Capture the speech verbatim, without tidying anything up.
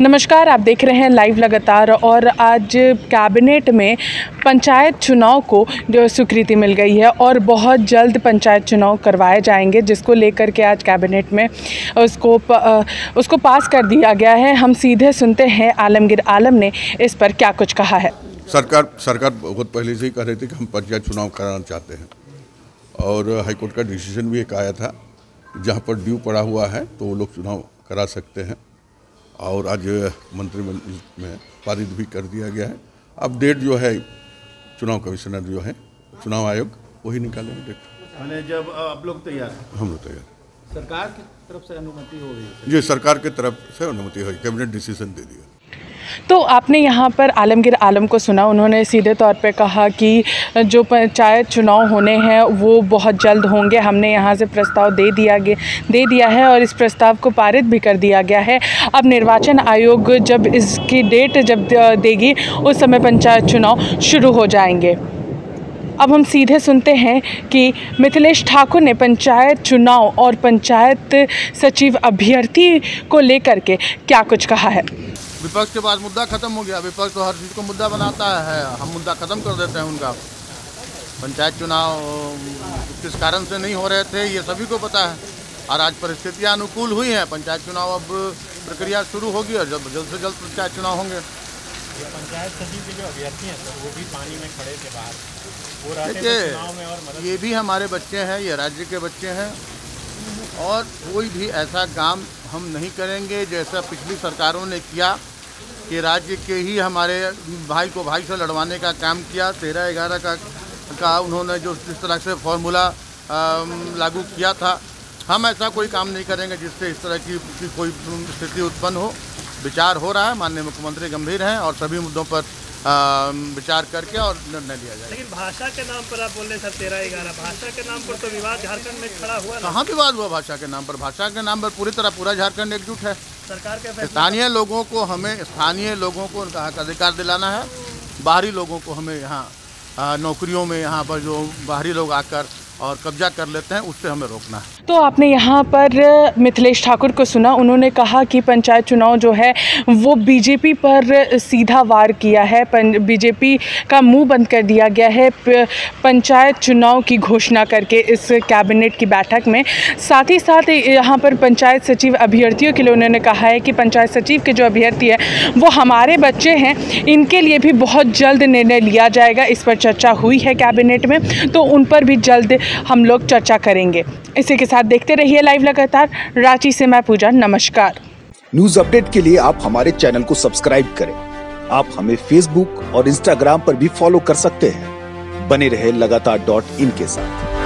नमस्कार, आप देख रहे हैं लाइव लगातार। और आज कैबिनेट में पंचायत चुनाव को जो स्वीकृति मिल गई है और बहुत जल्द पंचायत चुनाव करवाए जाएंगे, जिसको लेकर के आज कैबिनेट में उसको प, उसको पास कर दिया गया है। हम सीधे सुनते हैं आलमगीर आलम ने इस पर क्या कुछ कहा है। सरकार सरकार बहुत पहले से ही कह रही थी कि हम पंचायत चुनाव कराना चाहते हैं, और हाईकोर्ट का डिसीजन भी एक आया था जहाँ पर ड्यू पड़ा हुआ है तो वो लोग चुनाव करा सकते हैं, और आज मंत्रिमंडल में पारित भी कर दिया गया है। अब डेट जो है चुनाव कमिश्नर जो है चुनाव आयोग वही निकालेंगे डेट। मैंने जब आप लोग तैयार हैं, हम लोग तैयार हैं। सरकार की तरफ से अनुमति हो गई? जी, सरकार की तरफ से अनुमति हो गई, कैबिनेट डिसीजन दे दिया। तो आपने यहाँ पर आलमगीर आलम को सुना, उन्होंने सीधे तौर पे कहा कि जो पंचायत चुनाव होने हैं वो बहुत जल्द होंगे। हमने यहाँ से प्रस्ताव दे दिया गया दे दिया है और इस प्रस्ताव को पारित भी कर दिया गया है। अब निर्वाचन आयोग जब इसकी डेट जब देगी उस समय पंचायत चुनाव शुरू हो जाएंगे। अब हम सीधे सुनते हैं कि मिथिलेश ठाकुर ने पंचायत चुनाव और पंचायत सचिव अभ्यर्थी को लेकर के क्या कुछ कहा है। विपक्ष के पास मुद्दा खत्म हो गया, विपक्ष तो हर चीज़ को मुद्दा बनाता है, हम मुद्दा खत्म कर देते हैं उनका। पंचायत चुनाव किस कारण से नहीं हो रहे थे ये सभी को पता है, और आज परिस्थितियाँ अनुकूल हुई हैं। पंचायत चुनाव अब प्रक्रिया शुरू होगी और जब जल्द से जल्द पंचायत चुनाव होंगे। पंचायत सचिव के जो अभ्यर्थी हैं सर, वो भी पानी में खड़े के बाद वो रहते हैं चुनाव में, और मदद ये भी हमारे बच्चे हैं, ये राज्य के बच्चे हैं, और कोई भी ऐसा काम हम नहीं करेंगे जैसा पिछली सरकारों ने किया कि राज्य के ही हमारे भाई को भाई से लड़वाने का काम किया। तेरह ग्यारह का का उन्होंने जो जिस तरह से फॉर्मूला लागू किया था, हम ऐसा कोई काम नहीं करेंगे जिससे इस तरह की, की कोई स्थिति उत्पन्न हो। विचार हो रहा है, माननीय मुख्यमंत्री गंभीर हैं और सभी मुद्दों पर आ, विचार करके और निर्णय लिया जाएगा। लेकिन भाषा के नाम पर आप बोल रहे सर तेरह ग्यारह, भाषा के नाम पर तो विवाद झारखंड में खड़ा हुआ। कहाँ विवाद हुआ भाषा के नाम पर? भाषा के नाम पर पूरी तरह पूरा झारखंड एकजुट है। सरकार के स्थानीय लोगों को हमें स्थानीय लोगों को उनका अधिकार दिलाना है। बाहरी लोगों को हमें यहाँ नौकरियों में यहाँ पर जो बाहरी लोग आकर और कब्जा कर लेते हैं उससे हमें रोकना है। तो आपने यहाँ पर मिथिलेश ठाकुर को सुना, उन्होंने कहा कि पंचायत चुनाव जो है वो बीजेपी पर सीधा वार किया है, बीजेपी का मुंह बंद कर दिया गया है पंचायत चुनाव की घोषणा करके इस कैबिनेट की बैठक में। साथ ही साथ यहाँ पर पंचायत सचिव अभ्यर्थियों के लिए उन्होंने कहा है कि पंचायत सचिव के जो अभ्यर्थी है वो हमारे बच्चे हैं, इनके लिए भी बहुत जल्द निर्णय लिया जाएगा। इस पर चर्चा हुई है कैबिनेट में, तो उन पर भी जल्द हम लोग चर्चा करेंगे। इसी के साथ देखते रहिए लाइव लगातार। रांची से मैं पूजा, नमस्कार। न्यूज अपडेट के लिए आप हमारे चैनल को सब्सक्राइब करें। आप हमें फेसबुक और इंस्टाग्राम पर भी फॉलो कर सकते हैं। बने रहे लगातार डॉट इन के साथ।